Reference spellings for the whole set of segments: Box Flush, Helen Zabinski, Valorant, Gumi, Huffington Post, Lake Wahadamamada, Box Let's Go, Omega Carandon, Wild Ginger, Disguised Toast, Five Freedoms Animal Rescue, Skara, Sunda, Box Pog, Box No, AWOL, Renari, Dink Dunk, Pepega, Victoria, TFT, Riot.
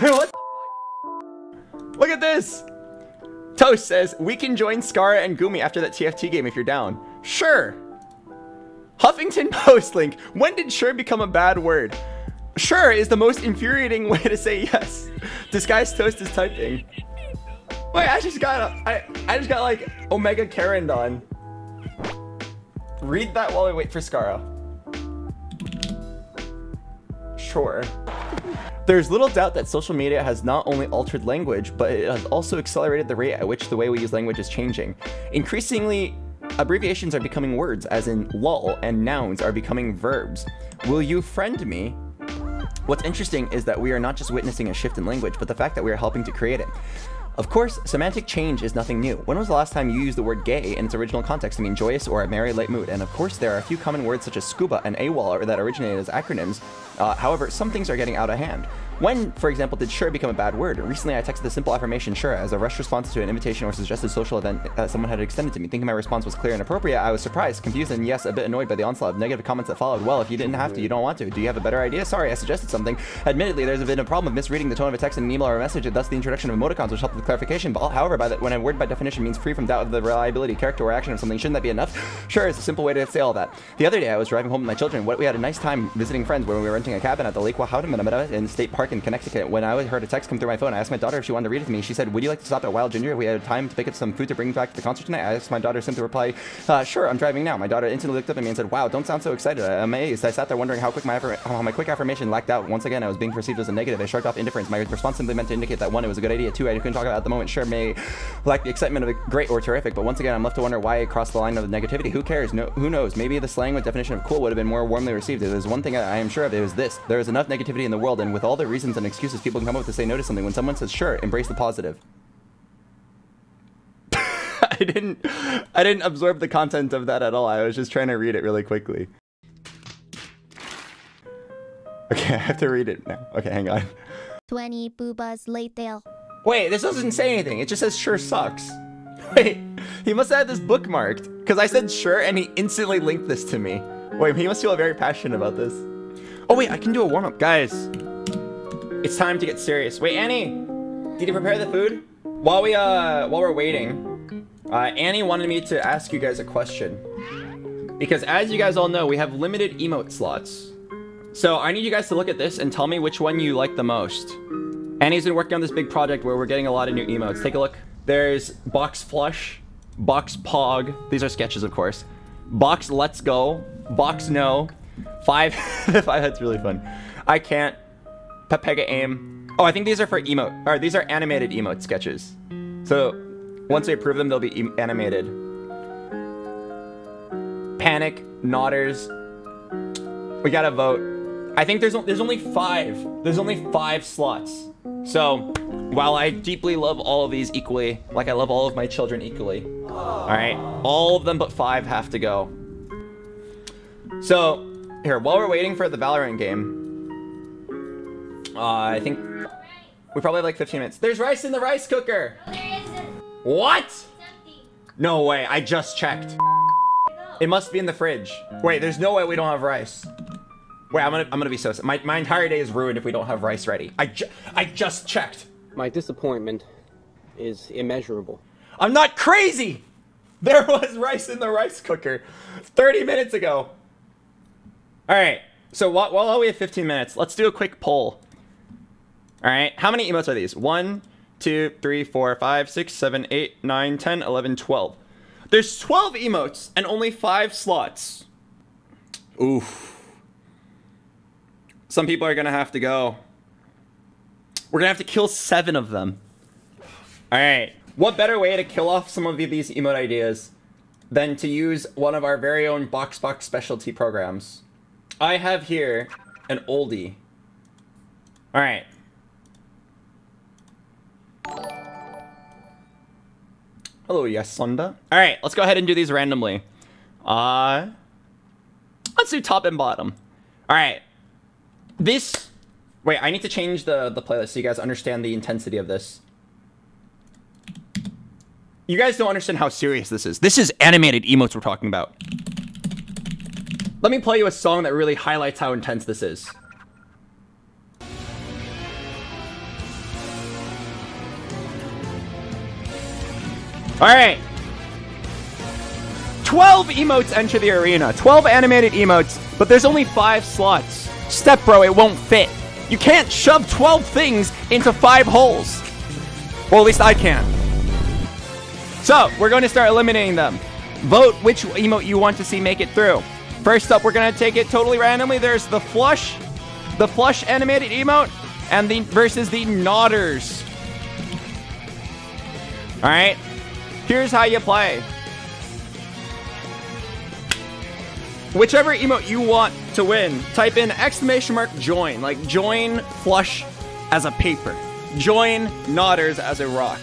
What the fuck? Look at this! Toast says, we can join Skara and Gumi after that TFT game if you're down. Sure! Huffington Post link. When did sure become a bad word? Sure is the most infuriating way to say yes. Disguised Toast is typing. Wait, I just got like Omega Carandon. Read that while I wait for Skara. Sure. There's little doubt that social media has not only altered language, but it has also accelerated the rate at which the way we use language is changing. Increasingly, abbreviations are becoming words, as in lol, and nouns are becoming verbs. Will you friend me? What's interesting is that we are not just witnessing a shift in language, but the fact that we are helping to create it. Of course, semantic change is nothing new. When was the last time you used the word gay in its original context to mean joyous or a merry light mood? And of course, there are a few common words such as scuba and AWOL that originated as acronyms. However, some things are getting out of hand. When, for example, did sure become a bad word? Recently, I texted the simple affirmation sure as a rushed response to an invitation or suggested social event that someone had extended to me. Thinking my response was clear and appropriate, I was surprised, confused, and yes, a bit annoyed by the onslaught of negative comments that followed. Well, if you didn't have to, you don't want to. Do you have a better idea? Sorry, I suggested something. Admittedly, there's been a problem of misreading the tone of a text in an email or a message, and thus the introduction of emoticons, which helped with clarification. But however, when a word by definition means free from doubt of the reliability, character, or action of something, shouldn't that be enough? Sure is a simple way to say all that. The other day, I was driving home with my children. We had a nice time visiting friends when we were renting a cabin at the Lake Wahadamamada in State Park in Connecticut. When I heard a text come through my phone, I asked my daughter if she wanted to read it to me. She said, would you like to stop at Wild Ginger if we had time to pick up some food to bring back to the concert tonight? I asked my daughter simply to reply, sure, I'm driving now. My daughter instantly looked up at me and said, wow, don't sound so excited. I'm amazed. I sat there wondering how my quick affirmation lacked out. Once again, I was being perceived as a negative. I shrugged off indifference. My response simply meant to indicate that 1, it was a good idea. 2, I couldn't talk about it at the moment. Sure may lack the excitement of a great or terrific, but once again, I'm left to wonder why I crossed the line of negativity. Who cares? No, who knows? Maybe the slang with definition of cool would have been more warmly received. If there's one thing I am sure of, it was this. There is enough negativity in the world, and with all the reasons and excuses people can come up to say no to something, when someone says sure, embrace the positive. I didn't absorb the content of that at all. I was just trying to read it really quickly. Okay, I have to read it now. Okay, hang on. 20 boobas later. Wait, this doesn't say anything. It just says sure sucks. Wait, he must have this bookmarked, because I said sure and he instantly linked this to me. Wait, he must feel very passionate about this. Oh wait, I can do a warm-up. Guys, it's time to get serious. Wait, Annie, did you prepare the food? While we're waiting, Annie wanted me to ask you guys a question. Because as you guys all know, we have limited emote slots. So I need you guys to look at this and tell me which one you like the most. Annie's been working on this big project where we're getting a lot of new emotes. Take a look. There's Box Flush, Box Pog. These are sketches, of course. Box Let's Go, Box No. 5, the 5 head's really fun. I can't. Pepega aim. Oh, I think these are for emote, or these are animated emote sketches. So once we approve them, they'll be animated. Panic, Nodders. We gotta vote. I think there's only 5. There's only 5 slots. So while I deeply love all of these equally, like I love all of my children equally. All right, all of them but 5 have to go. So here, while we're waiting for the Valorant game. I think we probably have like 15 minutes. There's rice in the rice cooker! No, there isn't. What? No way, I just checked. It must be in the fridge. Wait, there's no way we don't have rice. Wait, I'm gonna be so sad. My entire day is ruined if we don't have rice ready. I just checked. My disappointment is immeasurable. I'm not crazy! There was rice in the rice cooker 30 minutes ago. All right, so while we have 15 minutes, let's do a quick poll. All right, how many emotes are these? 1, 2, 3, 4, 5, 6, 7, 8, 9, 10, 11, 12. There's 12 emotes and only 5 slots. Oof. Some people are gonna have to go. We're gonna have to kill 7 of them. All right, what better way to kill off some of these emote ideas than to use one of our very own Box Pog specialty programs? I have here an oldie. All right. Hello, yes, Sunda. All right, let's go ahead and do these randomly. Let's do top and bottom. All right. This, wait, I need to change the playlist so you guys understand the intensity of this. You guys don't understand how serious this is. This is animated emotes we're talking about. Let me play you a song that really highlights how intense this is. Alright. 12 emotes enter the arena. 12 animated emotes, but there's only 5 slots. Step bro, it won't fit. You can't shove 12 things into 5 holes. Well, at least I can. So, we're going to start eliminating them. Vote which emote you want to see make it through. First up, we're going to take it totally randomly. There's the Flush. The Flush animated emote. And the versus the Nodders. Alright. Here's how you play. Whichever emote you want to win, type in !join. Like, join Flush as a paper. Join Nodders as a rock.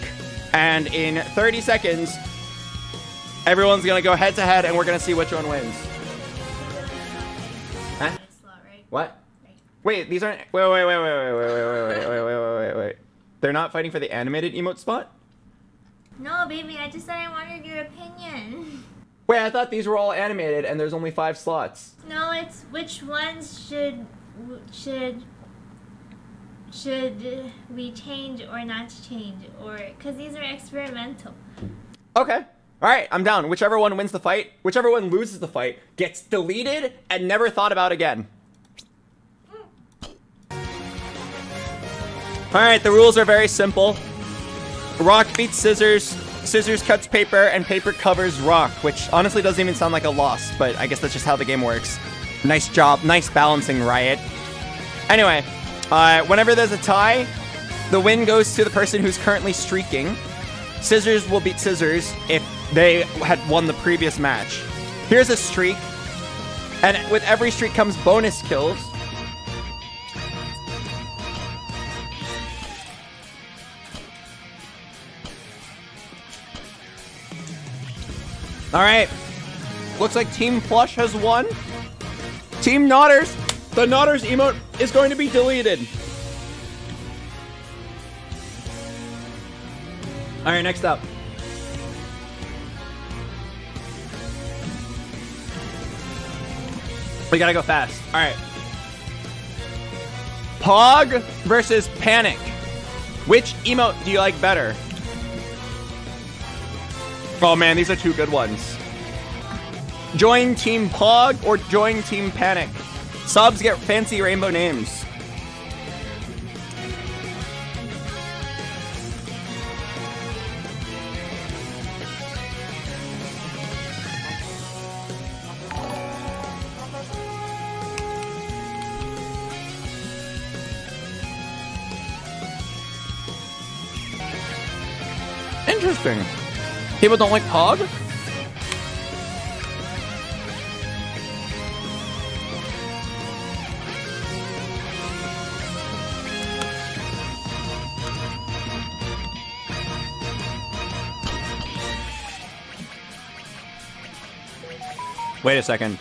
And in 30 seconds, everyone's going to go head to head and we're going to see which one wins. Huh? What? Wait, these aren't... Wait. They're not fighting for the animated emote spot? No, baby, I just said I wanted your opinion. Wait, I thought these were all animated and there's only 5 slots. No, it's which ones should we change or not change, or because these are experimental. Okay. All right, I'm down. Whichever one wins the fight, whichever one loses the fight, gets deleted and never thought about again. All right, the rules are very simple. Rock beats scissors, scissors cuts paper, and paper covers rock, which honestly doesn't even sound like a loss, but I guess that's just how the game works. Nice job, nice balancing, Riot. Anyway, whenever there's a tie, the win goes to the person who's currently streaking. Scissors will beat scissors if they had won the previous match. Here's a streak, and with every streak comes bonus kills. All right, looks like Team Flush has won. Team Nodders, the Nodders emote is going to be deleted. All right, next up. We gotta go fast. All right. Pog versus Panic. Which emote do you like better? Oh man, these are 2 good ones. Join Team Pog or join Team Panic. Subs get fancy rainbow names. Interesting. People don't like Pog? Wait a second.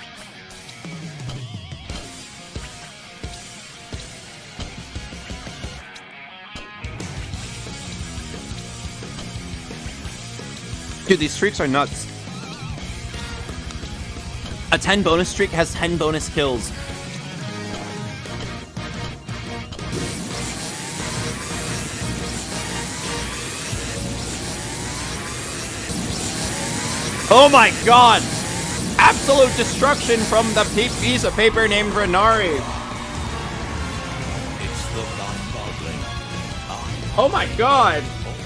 Dude, these streaks are nuts. A 10 bonus streak has 10 bonus kills. Oh my god! Absolute destruction from the piece of paper named Renari. It's the oh my god!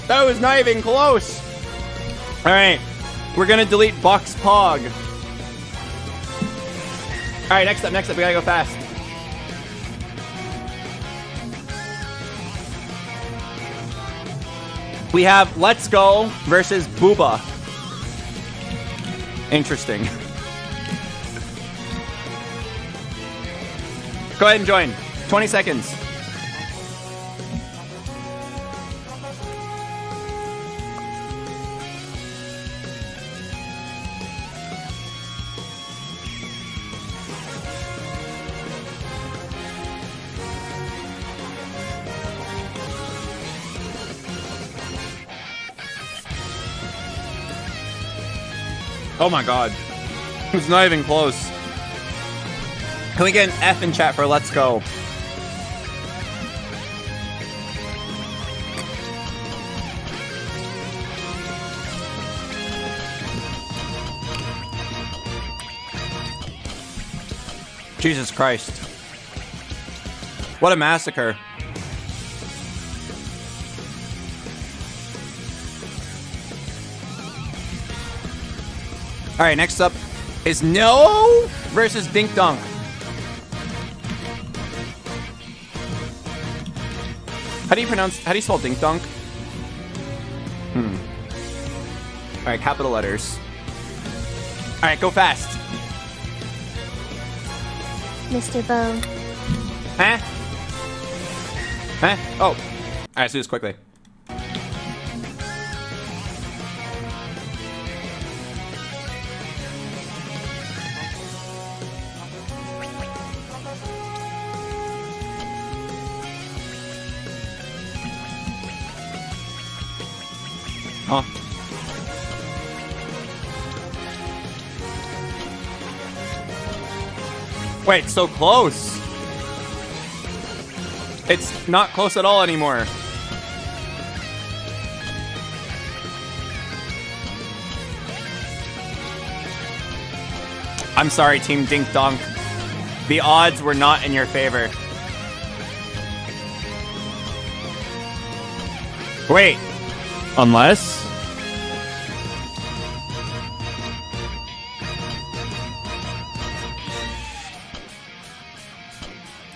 That was not even close! Alright, we're gonna delete Box Pog. Alright, next up, we gotta go fast. We have Let's Go versus Booba. Interesting. Go ahead and join. 20 seconds. Oh my god. It's not even close. Can we get an F in chat for Let's Go? Jesus Christ. What a massacre. All right, next up is No versus Dink Dunk. How do you spell Dink Dunk? All right, capital letters. All right, go fast. Mr. Bo. Huh? Huh? Oh. All right, let's do this quickly. Huh? Wait, so close. It's not close at all anymore. I'm sorry, Team Dink Dunk. The odds were not in your favor. Wait. Unless...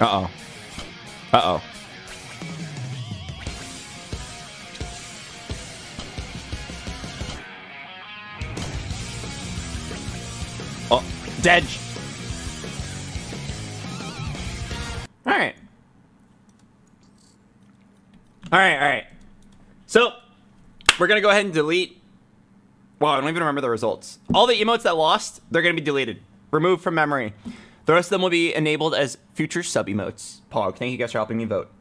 Uh-oh. Uh-oh. Oh, dead. All right. All right, all right. So, we're going to go ahead and delete... Wow, I don't even remember the results. All the emotes that lost, they're going to be deleted. Removed from memory. The rest of them will be enabled as future sub-emotes. Pog, thank you guys for helping me vote.